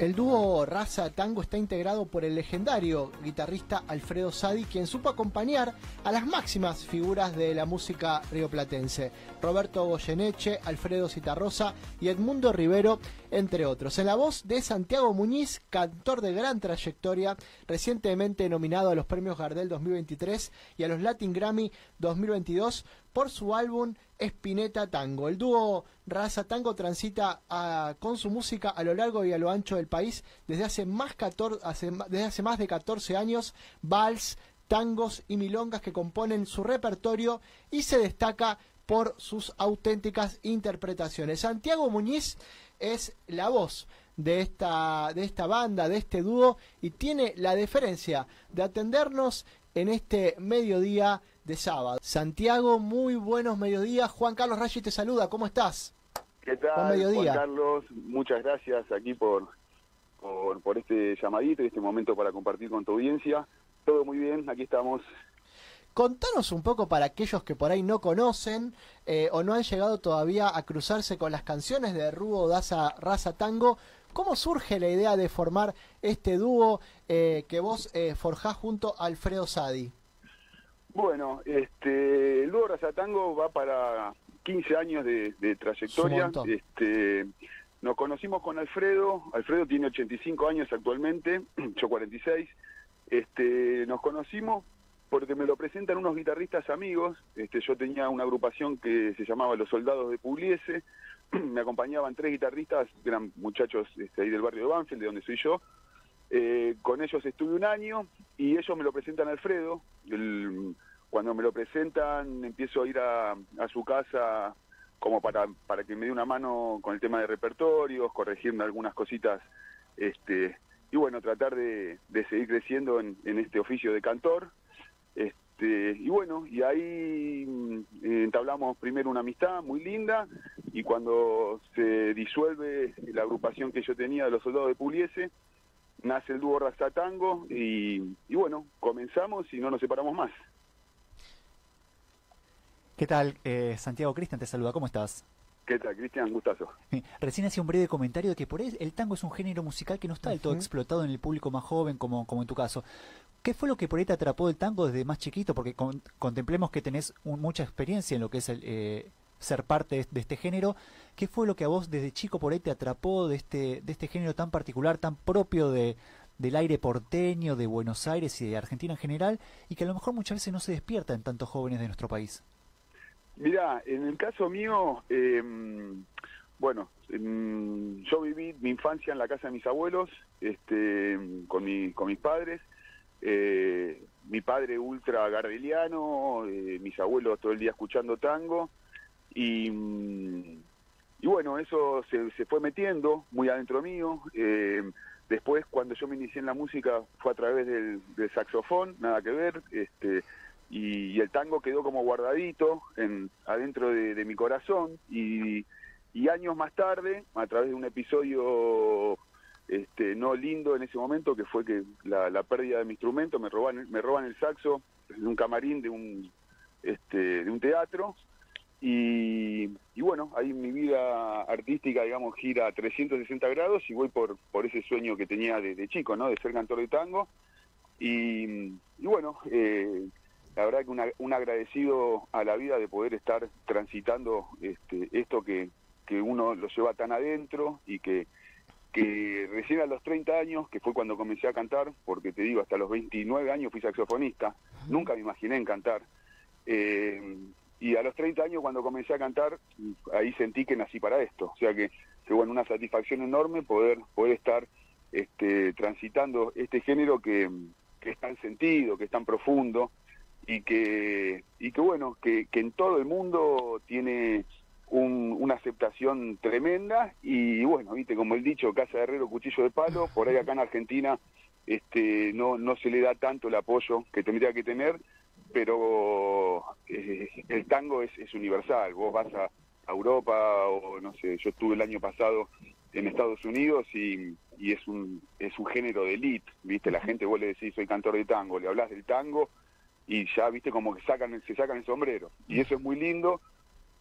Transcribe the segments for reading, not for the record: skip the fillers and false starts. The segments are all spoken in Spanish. El dúo Raza Tango está integrado por el legendario guitarrista Alfredo Sadi, quien supo acompañar a las máximas figuras de la música rioplatense: Roberto Goyeneche, Alfredo Zitarrosa y Edmundo Rivero, entre otros. En la voz de Santiago Muñiz, cantor de gran trayectoria, recientemente nominado a los premios Gardel 2023 y a los Latin Grammy 2022 por su álbum Spinetta Tango. El dúo Raza Tango transita con su música a lo largo y a lo ancho del país desde hace más de 14 años, vals, tangos y milongas que componen su repertorio, y se destaca por sus auténticas interpretaciones. Santiago Muñiz es la voz de esta banda, de este dúo, y tiene la deferencia de atendernos en este mediodía de sábado. Santiago, muy buenos mediodías. Juan Carlos Raggi te saluda, ¿cómo estás? ¿Qué tal, Juan Carlos? Muchas gracias aquí por este llamadito y este momento para compartir con tu audiencia. Todo muy bien, aquí estamos. Contanos un poco, para aquellos que por ahí no conocen o no han llegado todavía a cruzarse con las canciones de Dúo Raza Tango, ¿cómo surge la idea de formar este dúo que vos forjás junto a Alfredo Sadi? Bueno, el dúo Raza Tango va para 15 años de trayectoria. Nos conocimos con Alfredo. Alfredo tiene 85 años actualmente, yo 46. Nos conocimos porque me lo presentan unos guitarristas amigos. Yo tenía una agrupación que se llamaba Los Soldados de Pugliese. Me acompañaban tres guitarristas, eran muchachos ahí del barrio de Banfield, de donde soy yo. Con ellos estuve un año y ellos me lo presentan a Alfredo. Cuando me lo presentan, empiezo a ir a su casa como para que me dé una mano con el tema de repertorios, corregirme algunas cositas, y bueno, tratar de seguir creciendo en este oficio de cantor. Y bueno, y ahí entablamos primero una amistad muy linda, y cuando se disuelve la agrupación que yo tenía de Los Soldados de Pugliese, nace el dúo Raza Tango, y bueno, comenzamos y no nos separamos más. ¿Qué tal? Santiago, Cristian te saluda, ¿cómo estás? ¿Qué tal, Cristian? Gustazo. Recién hacía un breve comentario de que por ahí el tango es un género musical que no está del todo explotado en el público más joven, como en tu caso. ¿Qué fue lo que por ahí te atrapó del tango desde más chiquito? Porque contemplemos que tenés mucha experiencia en lo que es ser parte de este género. ¿Qué fue lo que a vos desde chico por ahí te atrapó de este género tan particular, tan propio del aire porteño, de Buenos Aires y de Argentina en general, y que a lo mejor muchas veces no se despierta en tantos jóvenes de nuestro país? Mirá, en el caso mío, yo viví mi infancia en la casa de mis abuelos, con mis padres. Mi padre ultra gardeliano, mis abuelos todo el día escuchando tango, y bueno, eso se fue metiendo muy adentro mío. Después, cuando yo me inicié en la música, fue a través del saxofón, nada que ver, y el tango quedó como guardadito adentro de mi corazón, y años más tarde, a través de un episodio no lindo en ese momento, que fue que la pérdida de mi instrumento, me roban el saxo en un camarín de un teatro, y bueno, ahí mi vida artística, digamos, gira a 360 grados, y voy por ese sueño que tenía desde chico, ¿no?, de ser cantor de tango, y bueno, la verdad que un agradecido a la vida de poder estar transitando esto que uno lo lleva tan adentro, y que recién a los 30 años, que fue cuando comencé a cantar, porque te digo, hasta los 29 años fui saxofonista, nunca me imaginé en cantar, y a los 30 años cuando comencé a cantar, ahí sentí que nací para esto, o sea que bueno, una satisfacción enorme poder estar transitando este género que es tan sentido, que es tan profundo, y que bueno, que en todo el mundo tiene una aceptación tremenda, y bueno, viste, como el dicho, casa de herrero, cuchillo de palo. Por ahí acá en Argentina no se le da tanto el apoyo que tendría que tener, pero el tango es universal. Vos vas a Europa, o no sé, yo estuve el año pasado en Estados Unidos, y es un género de elite, viste, la gente, vos le decís soy cantor de tango, le hablás del tango y ya, viste, como que se sacan el sombrero, y eso es muy lindo,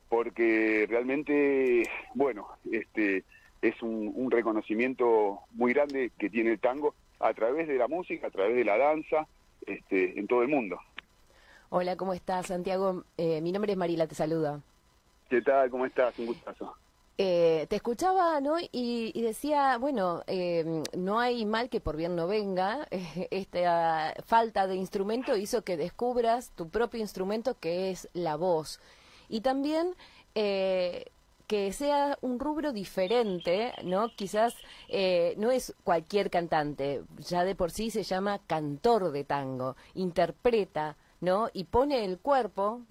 porque realmente, bueno, es un reconocimiento muy grande que tiene el tango a través de la música, a través de la danza, en todo el mundo. Hola, ¿cómo estás, Santiago? Mi nombre es Marila, te saluda. ¿Qué tal? ¿Cómo estás? Un gustazo. Te escuchaba, ¿no? Y decía, bueno, no hay mal que por bien no venga. Esta falta de instrumento hizo que descubras tu propio instrumento, que es la voz. Y también que sea un rubro diferente, ¿no? Quizás no es cualquier cantante, ya de por sí se llama cantor de tango, interpreta, ¿no? Y pone el cuerpo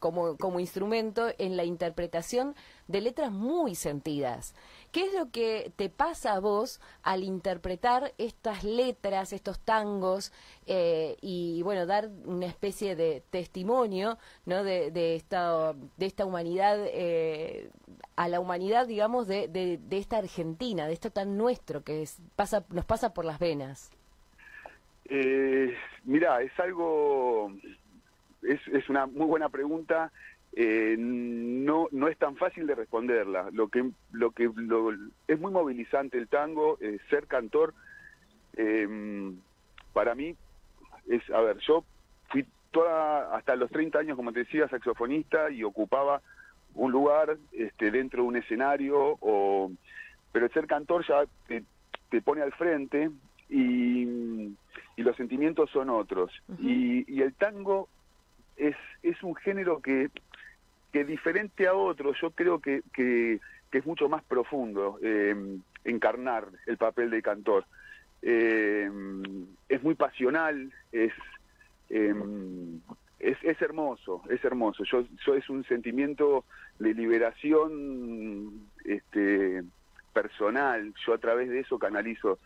como instrumento en la interpretación de letras muy sentidas. ¿Qué es lo que te pasa a vos al interpretar estas letras, estos tangos, y bueno, dar una especie de testimonio, ¿no? de esta humanidad, a la humanidad, digamos, de esta Argentina, de esto tan nuestro que es, nos pasa por las venas? Mirá, es una muy buena pregunta, no es tan fácil de responderla. Lo que es muy movilizante el tango, ser cantor, para mí es, a ver, yo fui hasta los 30 años, como te decía, saxofonista y ocupaba un lugar dentro de un escenario, pero ser cantor ya te pone al frente y los sentimientos son otros. Uh-huh. y el tango es un género que diferente a otros, yo creo que es mucho más profundo, encarnar el papel de cantor. Es muy pasional, es hermoso, es hermoso. Yo es un sentimiento de liberación personal. Yo a través de eso canalizo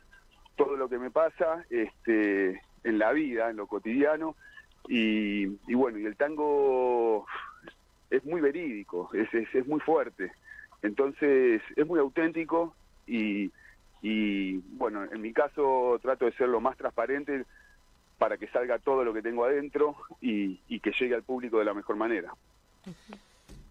todo lo que me pasa en la vida, en lo cotidiano, y bueno, y el tango es muy verídico, es muy fuerte, entonces es muy auténtico, y bueno, en mi caso trato de ser lo más transparente para que salga todo lo que tengo adentro y que llegue al público de la mejor manera.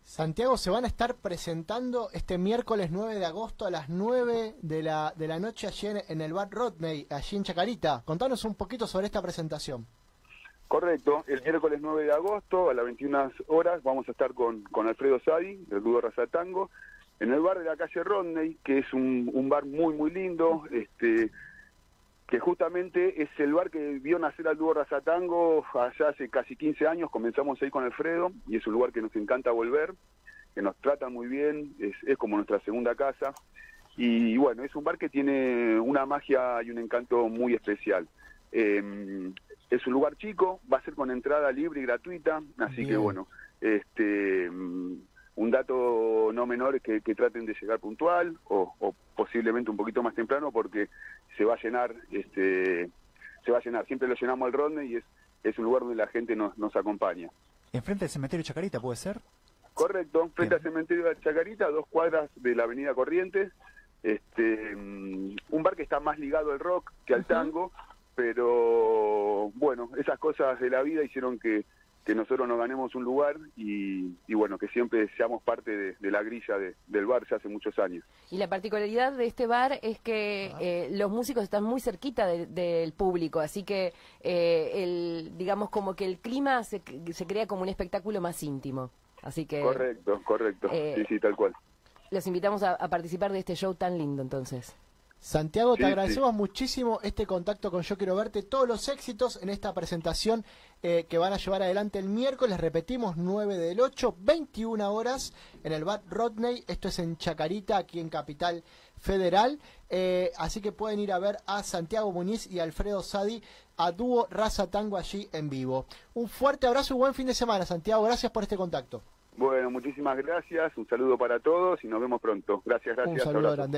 Santiago, se van a estar presentando este miércoles 9 de agosto a las 9 de la noche allí en el bar Rodney, allí en Chacarita. Contanos un poquito sobre esta presentación. Correcto, el miércoles 9 de agosto a las 21 horas vamos a estar con Alfredo Sadi, del Dúo Raza Tango, en el bar de la calle Rodney, que es un bar muy, muy lindo, que justamente es el bar que vio nacer al Dúo Raza Tango allá hace casi 15 años, comenzamos ahí con Alfredo, y es un lugar que nos encanta volver, que nos trata muy bien, es como nuestra segunda casa, y bueno, es un bar que tiene una magia y un encanto muy especial. Es un lugar chico, va a ser con entrada libre y gratuita, así bien. Que bueno, un dato no menor es que traten de llegar puntual o posiblemente un poquito más temprano, porque se va a llenar, siempre lo llenamos al Ronde y es un lugar donde la gente nos acompaña. ¿Enfrente del cementerio Chacarita puede ser? Correcto, frente al cementerio de Chacarita, a 2 cuadras de la avenida Corrientes, un bar que está más ligado al rock que al tango, pero bueno, esas cosas de la vida hicieron que nosotros nos ganemos un lugar y bueno, que siempre seamos parte de la grilla del bar ya hace muchos años. Y la particularidad de este bar es que los músicos están muy cerquita del público, así que digamos como que el clima se crea como un espectáculo más íntimo. Así que Correcto, sí, tal cual. Los invitamos a participar de este show tan lindo entonces. Santiago, te agradecemos muchísimo este contacto con Yo Quiero Verte, todos los éxitos en esta presentación que van a llevar adelante el miércoles, repetimos, 9 del 8, 21 horas, en el bar Rodney, esto es en Chacarita, aquí en Capital Federal, así que pueden ir a ver a Santiago Muñiz y Alfredo Sadi, a Dúo Raza Tango allí en vivo. Un fuerte abrazo y buen fin de semana, Santiago, gracias por este contacto. Bueno, muchísimas gracias, un saludo para todos y nos vemos pronto. Gracias, un saludo grande.